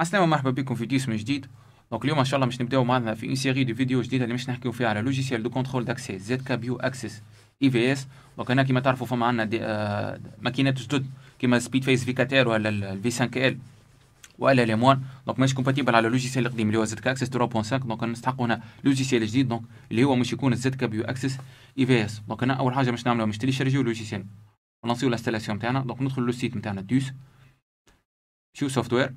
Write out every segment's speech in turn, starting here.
السلامة مرحبا بكم في فيديو من جديد. دونك اليوم ان شاء الله باش نبداو معنا في اون سيري دو فيديو جديده اللي باش نحكيو فيها على لوجيسيال دو كونترول داكسي ZKBio Access IVS. دونك هنا كيما تعرفوا فما عندنا ماكينات جدد كيما سبيد فيس في 4 ولا الفي 5 ال ولا ليمون. دونك ماشي كومباتيبل على لوجيسيال القديم اللي هو ZK Access 3.5. دونك نستحقوا هنا لوجيسيال جديد دونك اللي هو مش يكون ZKBio Access IVS. دونك هنا اول حاجه باش نعملوها باش تيليشارجيو لوجيسيال ونصيو الانستالاسيون تاعنا. دونك ندخلوا لو سيت نتاعنا دوس شو سوفتوير.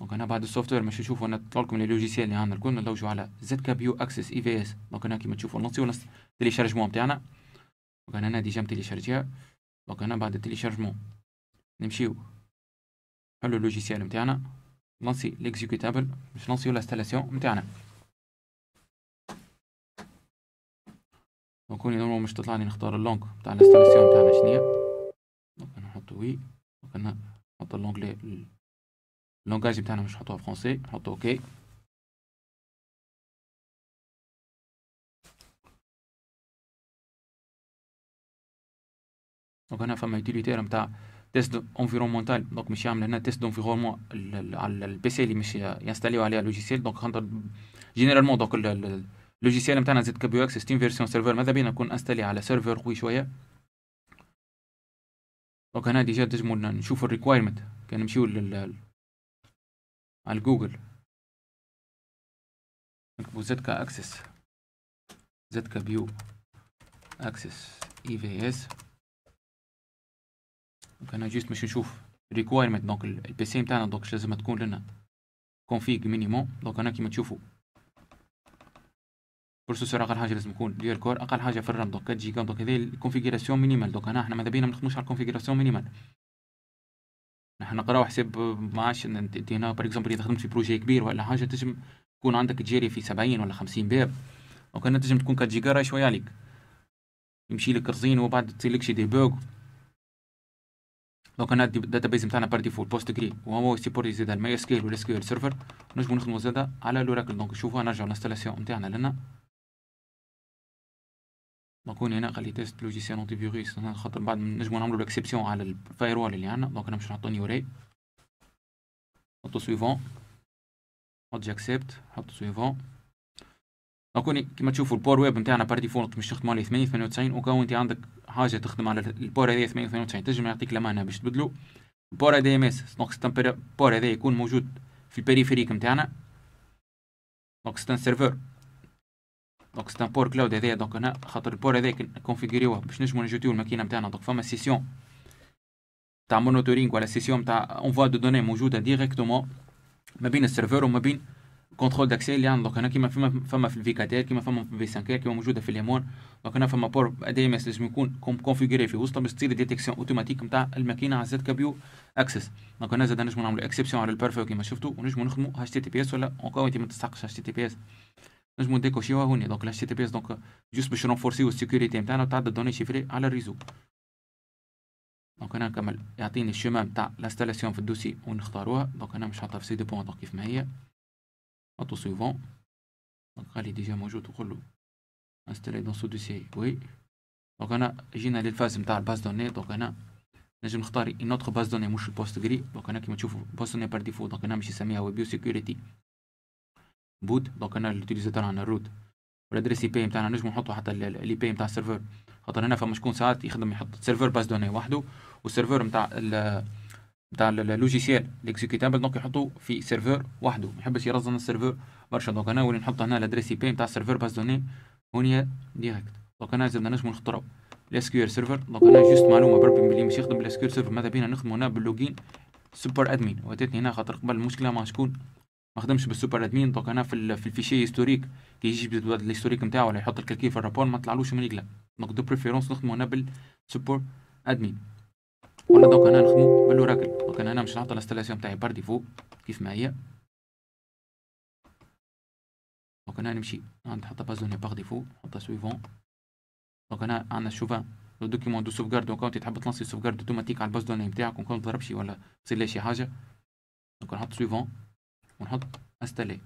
دونك هنا بعد السوفتوير باش تشوفوا انا طلع لكم لي لوجيسيال اللي عندنا الكل. ندوجوا على ZKBio Access EBS. دونك هنا كيما تشوفوا نصيو تيليشارجمون تاعنا. دونك هنا ديجا تيليشارجيها. دونك هنا بعد التيليشارجمون نمشيو نحلو اللوجيسيال نتاعنا نلانسي ليكزيكيوتابل باش نلانسيو لانستالاسيون نتاعنا. دونك هوني نورمال باش تطلعني نختار اللونغ تاع الانستالاسيون تاعنا شنيا. دونك نحطو وي. دونك هنا نحط اللونغلي اللونجاج بتاعنا مش نحطوها فرونسي نحطو اوكي. دونك هنا فما يوتيليتير نتاع تيست انفيرونمونتال. دونك مش يعمل هنا تيست انفيرونمون على البي سي اللي مش ينستاليو عليها لوجيسيال. دونك خاطر جينيرالمون دونك اللوجيسيال نتاعنا ZKBio Access 16 فيرسيون سيرفر ماذا بينا نكون انستالي على سيرفر قوي شويه. دونك هنا ديجا تنجمو نشوفو الريكوايرمنت كان نمشيو على جوجل نكتبو ZKBio Access EVS. دونك هنا جيست باش نشوف ريكوايرمنت دونك البي سي نتاعنا. دونك شنو لازم تكون لنا كونفيغ مينيموم. دونك هنا كيما تشوفوا بروسيسور اقل حاجه لازم يكون ديال كور اقل حاجه في الرام دونك 4 جيجا. دونك هذه الكونفيغوراسيون مينيمال. دونك هنا احنا ماذا بينا ما نخدموش على الكونفيغوراسيون مينيمال. نحن نقراو حساب معاش انت هنا باغ اكزومبل اذا خدمت في بروجي كبير ولا حاجه تنجم تكون عندك تجيري في 70 ولا 50 باب. دونك هنا تنجم تكون 4 جيجا راهي شويه عليك يمشي لك رزين وبعد تسيلكشي دي بوغ. دونك هنا الداتابيز نتاعنا بار ديفولت بوست جري وهو سيبورتي زاد الماي اس كيل والاس كيو ال سيرفر. نجمو نخدمو زاد على لوراكل. دونك شوفوا نرجعو لانستالاسيون نتاعنا لنا. دونك هنا خلي تيست لوجيسيال انتي فيروس خاطر بعد نجمو نعملو ليكسيبسيون على الفايروال اللي عندنا. دونك انا باش نحطو نيوري نحطو سويفون نحط جاكسبت نحط سويفون. دونك هنا كيما تشوفوا الباور ويب نتاعنا بار ديفولت مش تخدم على 98 وكون انت عندك حاجه تخدم على الباور هذايا 98 تنجم يعطيك لمانه باش تبدلو الباور دي ام اس. دونك الباور هذايا يكون موجود في البريفيريك نتاعنا. دونك ستان سيرفر دونك ستان بور كلاود هذايا. دونك هنا خاطر البور هذايا كونفيغوريوه باش نجمو نجوتيو الماكينه نتاعنا. دونك فما سيسيون تاع مونيتورينغ ولا سيسيون تاع انفوا دو دوني موجوده ديريكتومون ما بين السيرفر وما بين كنترول داكسي اللي عندنا. دونك هنا كيما فما في الفيكاتير كيما فما في الفي 5 كيما موجوده في ليمون. دونك هنا فما بور دي ام اس لازم يكون كونفيغوري في وسطه باش تصير ديتيكسيون اوتوماتيك نتاع الماكينه على ZKBio Access. دونك هنا زاد نجمو نعملو اكسبسيون على البارفيو كيما شفتو ونجمو نخدمو HTTPS ولا اونكو انت ما تستحقش HTTPS نجمو ديكوشيوها هوني. دونك ال HTTPS دونك جوست باش نفورسيو السيكوريتي نتاعنا وتعدى الدوني شيفري على الريزو. دونك هنا نكمل يعطيني الشومان نتاع لانستالاسيون في الدوسي ونختاروها. دونك انا مش حاطها في سي دو بون دونك كيف ما هي نحطو سويفون. دونك خلي ديجا موجود وقولو انستالي دون سو دوسي وي. دونك هنا جينا للفاز نتاع الباز دوني. دونك هنا نجم نختار اون اوتر باز دوني مش البوست جري. دونك هنا كيما تشوفو باز دوني بار ديفو. دونك هنا مش يسميها ويبيو سيكوريتي بوت. دونك هنا اليوتيليزاتور عندنا الروت والادريس اي بي نتاعنا نجمو نحطو حتى الاي بي نتاع السيرفر خاطر هنا فما شكون ساعات يخدم يحط سيرفر باز دوني وحده والسيرفر نتاع اللوجيسيال ليكزيكيتابل دونك يحطو في سيرفر وحده ما يحبش يرزن السيرفر برشا. دونك انا ولي نحط هنا الادريس اي بي نتاع السيرفر باز دوني هونيا ديريكت. دونك انا زدنا نجمو نختارو الاس كيو ال سيرفر. دونك انا جوست معلومه بربي بلي مش يخدم بالاس كيو ال سيرفر ماذا بينا نخدمو هنا باللوجين سوبر ادمين. واتتني هنا خاطر قبل المشكله مع شكون ما خدمش بالسوبر ادمين. دونك هنا في الفيشي هيستوريك كي يجي يبدل الهيستوريك نتاعو ولا يحط الكليكي في الرابور ما طلعلوش من يقلب. دونك دو بريفيرونس نخدمو هنا بالسوبر ادمين ولا دونك هنا نخدمو بالاوراكل. دونك انا مش نحط الانستالاسيون تاعي بار ديفو كيف ما هي. دونك انا نمشي نحط باز دوني بار ديفو نحط سويفون. دونك انا عندنا شوفا لو دوكيمون دو سوفغارد. دونك انت تحب تلانسي سوفغارد اوتوماتيك على الباز دوني نتاعك وكون تضربش ولا تصير له شي حاجه. دونك نحط سويفون ونحط انستالي.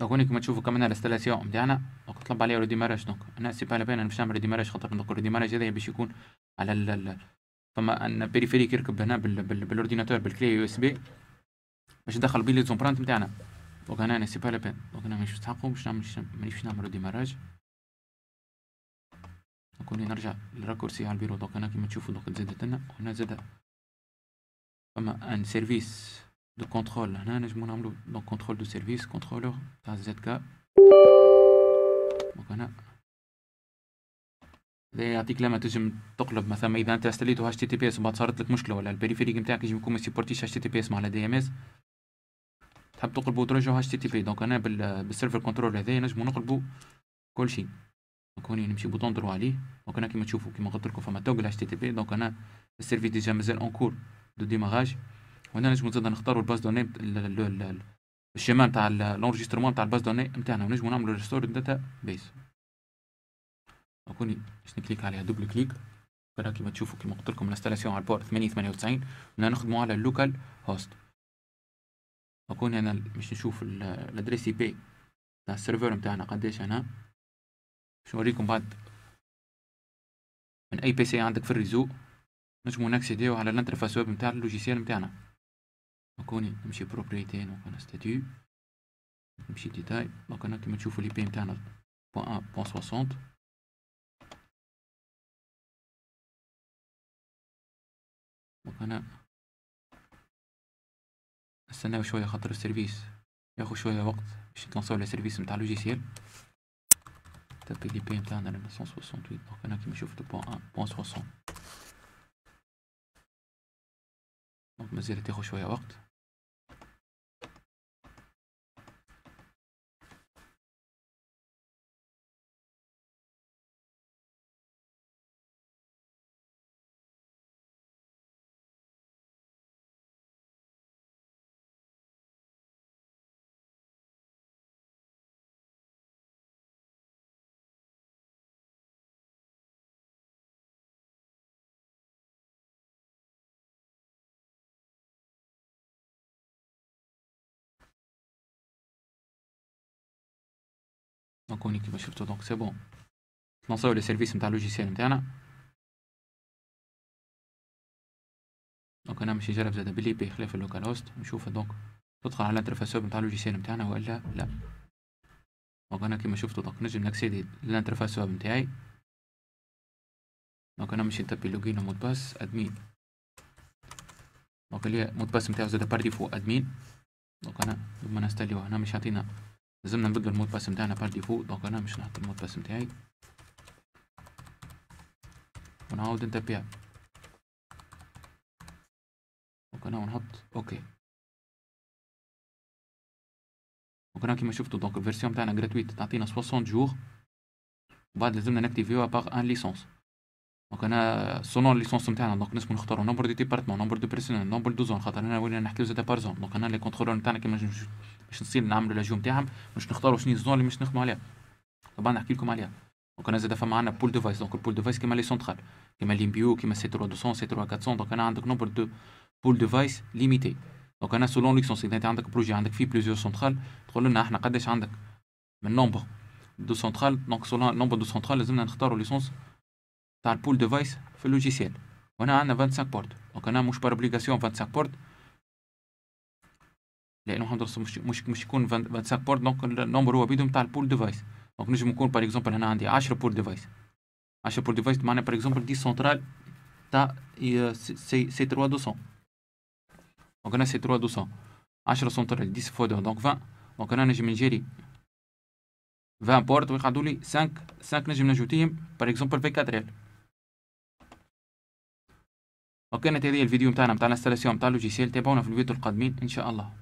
دونك هونيك ما تشوفوا كمان الاستلاسيون بتاعنا، دونك نطلب عليه ريديمارج، دونك انا اسف على بالي انا باش نعمل ريديمارج خاطر دونك الريديمارج هذايا باش يكون على فما ان بيريفيريك يركب هنا بالاورديناتور بالكلي يو اس بي باش ندخل بيه لي زومبرانت بتاعنا. دونك هنا انا اسف على بالي دونك انا مانيش مستحقو باش نعمل مانيش نعمل ريديمارج. دونك هوني نرجع للراكورسي على البيرو، دونك هنا كيما تشوفوا دونك تزادت لنا هنا زاد فما ان سيرفيس دو كنترول، هنا نجمو نعملو دونك كنترول دو سيرفيس كنترولور تاع زد كا. دونك هنا يعطيك لما تجم تقلب مثلا اذا انت استليتو هاش تي تي بي اس وبعد صارت لك مشكله ولا البريفيريك نتاعك يجم يكون ما يسيبورتيش هاش تي تي بي اس مع دي ام اس، تحب تقلبو وترجعو هاش تي تي بي. دونك هنا بالسيرفر كنترول هذايا نجمو نقلبو كل شيء. دونك هوني نمشي بوطون دروا عليه، دونك هنا كيما تشوفو كيما قلت لكم فما توغل هاش تي تي بي. دونك هنا السيرفيس ديجا مازال اونكور دو ديماراج، وهنا نجمو زاد نختارو الباز دوني الشيما نتاع لونجسترمون نتاع الباز دوني نتاعنا، ونجمو نعملو ريستور داتا بيس. هوني باش نكليك عليها دوبل كليك، هنا كيما تشوفو كيما قلت لكم الانستالاسيون على البورت 8098 وهنا نخدمو على اللوكال هوست. هوني انا باش نشوف الادريس اي بي تاع السيرفر نتاعنا قداش هنا، باش نوريكم بعد من اي بي سي عندك في الريزو نجمو ناكسيديو على الانترفاس ويب نتاع اللوجيسيال نتاعنا. هوني نمشي بروبريتي نكون ستاتيو نمشي ديتاي. دونك هنا كيما تشوفو الاي بي نتاعنا 1.1.60 هنا، نستناو شويه خاطر السيرفيس ياخد شويه وقت باش يتلونساو على السيرفيس نتاع اللوجيسيال تاع بي دي بي نتاعنا 968. دونك هنا كيما شفتو 1.1.60 دونك مازال تاخد شويه وقت. دونك هوني كيما شفتو دونك سي بون نصاو لي سيرفيس نتاع اللوجيسيال نتاعنا. دونك انا ماشي جرب زادا بلي بي خلاف اللوكال هوست نشوف دونك تدخل على الانترفاس ويب نتاع اللوجيسيال نتاعنا ولا لا. دونك انا كيما شفتو دونك نجم ناكسيدي للانترفاس ويب نتاعي. دونك انا ماشي نتبي لوجين ومود باس ادمين، دونك لي مود باس نتاعو زادا بار ديفو ادمين. دونك انا لما نستليوه هنا مش يعطينا، لازمنا نبدلو المود باس نتاعنا بار ديفو. دونك انا مش نحط المود باس نتاعي ونعاود نتبع. دونك انا ونحط اوكي. دونك انا كيما شفتو دونك الفيرسيون نتاعنا غراتويت تعطينا 60 جوغ، وبعد لازمنا ناكتيفيوها باغ ان ليسونس. دونك انا سونون ليسونس نتاعنا دونك نجمو نختارو نمبر دو ديبارتمون نمبر دو بيرسونيل نمبر دو زون، خاطر هنا ولينا نحكيو زادا بار زون. دونك انا لي كونترولور نتاعنا كيما باش نصير نعملو لاجيو نتاعهم باش نختارو شنو الزون اللي باش نخدمو عليها، طبعا نحكي لكم عليها. دونك انا زادا فما عندنا بول ديفايس، دونك البول ديفايس كيما لي سونترال كيما ليمبيو كيما سي 3200 سي 3400. دونك انا عندك نمبر دو بول ديفايس ليميتي. دونك انا سولون ليكسونس اذا انت عندك بروجي عندك فيه بليزيور سونترال تقول لنا احنا قداش عندك من نمبر دو سونترال. دونك سولون نمبر دو سونترال لازمنا نختارو ليسونس تاع البول ديفايس في اللوجيسيال، وهنا عندنا 25 بورت. دونك انا مش بار اوبليغاسيون 25 بورت لانه حنا درسو مش يكون 25 بورت. دونك النمبر هو بيدهم تاع البول ديفايس. دونك نجم نكون باغ اكزومبل هنا عندي 10 بول ديفايس، 10 بول ديفايس معناها باغ اكزومبل 10 سنترال تاع سي 3200. دونك انا سي 3200 10 سنترال 10 فوا 2 دونك 20. دونك انا نجم نجيري 20 بورت ويقعدوا لي 5 نجم نجوتيهم باغ اكزومبل في 4 ريال. وكانت هذه الفيديو نتاعنا نتاع الانستالاسيون نتاع اللوجيسيال، تابعونا في الفيديو القادمين ان شاء الله.